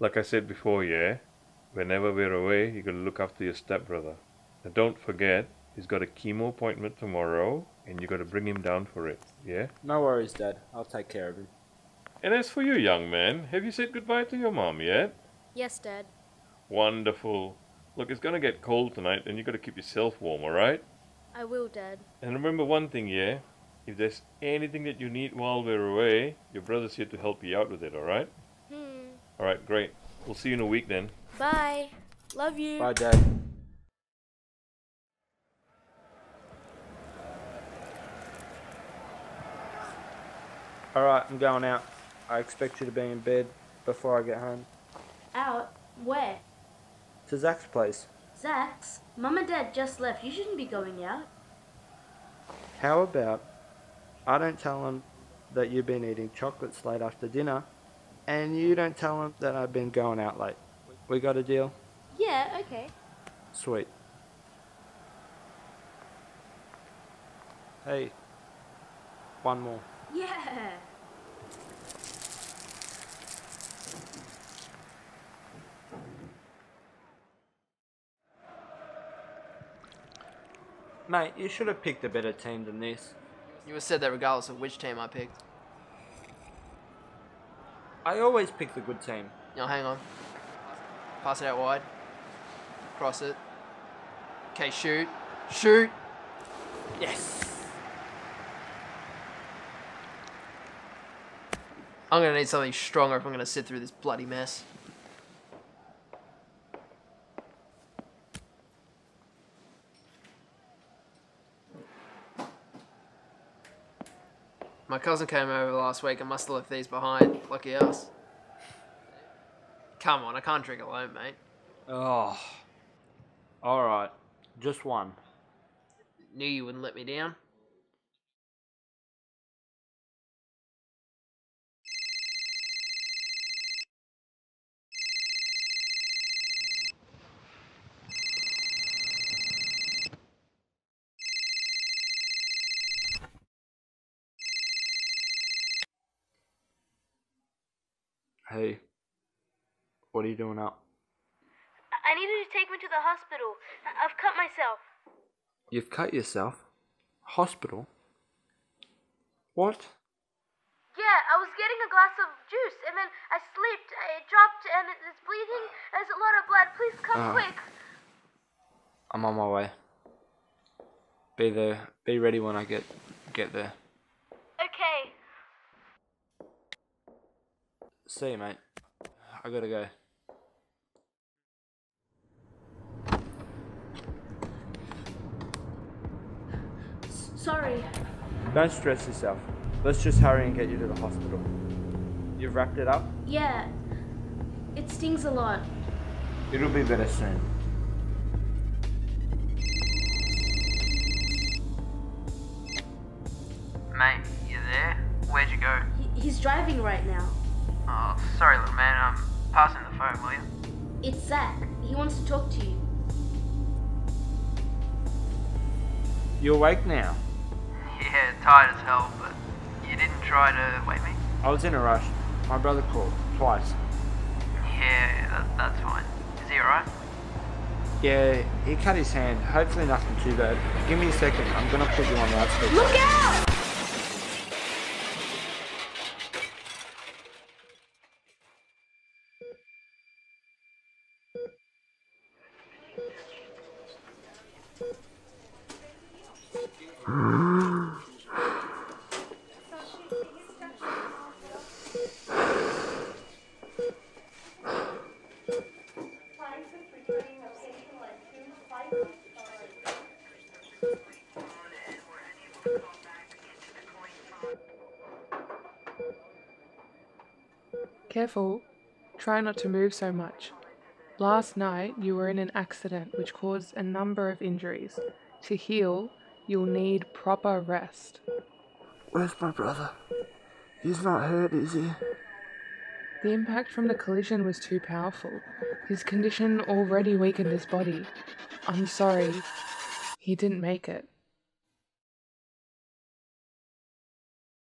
Like I said before, yeah, whenever we're away, you got to look after your stepbrother. Now don't forget, he's got a chemo appointment tomorrow, and you got to bring him down for it, yeah? No worries, Dad. I'll take care of him. And as for you, young man, have you said goodbye to your mom yet? Yes, Dad. Wonderful. Look, it's going to get cold tonight, and you got to keep yourself warm, all right? I will, Dad. And remember one thing, yeah? If there's anything that you need while we're away, your brother's here to help you out with it, all right? Hmm. All right, great. We'll see you in a week then. Bye. Love you. Bye, Dad. All right, I'm going out. I expect you to be in bed before I get home. Out? Where? To Zach's place. Zach's? Mum and Dad just left. You shouldn't be going out. How about I don't tell them that you've been eating chocolates late after dinner, and you don't tell them that I've been going out late. We got a deal? Yeah, okay. Sweet. Hey, one more. Yeah. Mate, you should have picked a better team than this. You have said that regardless of which team I picked. I always pick the good team. No, hang on. Pass it out wide. Cross it. Okay, shoot. Shoot! Yes! I'm going to need something stronger if I'm going to sit through this bloody mess. My cousin came over last week and must have left these behind. Lucky us. Come on, I can't drink alone, mate. Oh. Alright. Just one. Knew you wouldn't let me down. Hey, what are you doing up? I need you to take me to the hospital. I've cut myself. You've cut yourself? Hospital? What? Yeah, I was getting a glass of juice and then I slipped. It dropped and it's bleeding. There's a lot of blood. Please come quick. I'm on my way. Be there. Be ready when I get there. Okay. See you, mate. I gotta go. Sorry. Don't stress yourself. Let's just hurry and get you to the hospital. You've wrapped it up? Yeah. It stings a lot. It'll be better soon. Mate, you there? Where'd you go? He's driving right now. Oh, sorry little man, I'm passing the phone, will you? It's Zach. He wants to talk to you. You awake now? Yeah, tired as hell, but you didn't try to wake me? I was in a rush. My brother called, twice. Yeah, that's fine. Is he alright? Yeah, he cut his hand. Hopefully nothing too bad. Give me a second, I'm gonna put you on loudspeaker. Look out! Careful, try not to move so much. Last night you were in an accident which caused a number of injuries. To heal, you'll need proper rest. Where's my brother? He's not hurt, is he? The impact from the collision was too powerful. His condition already weakened his body. I'm sorry, he didn't make it.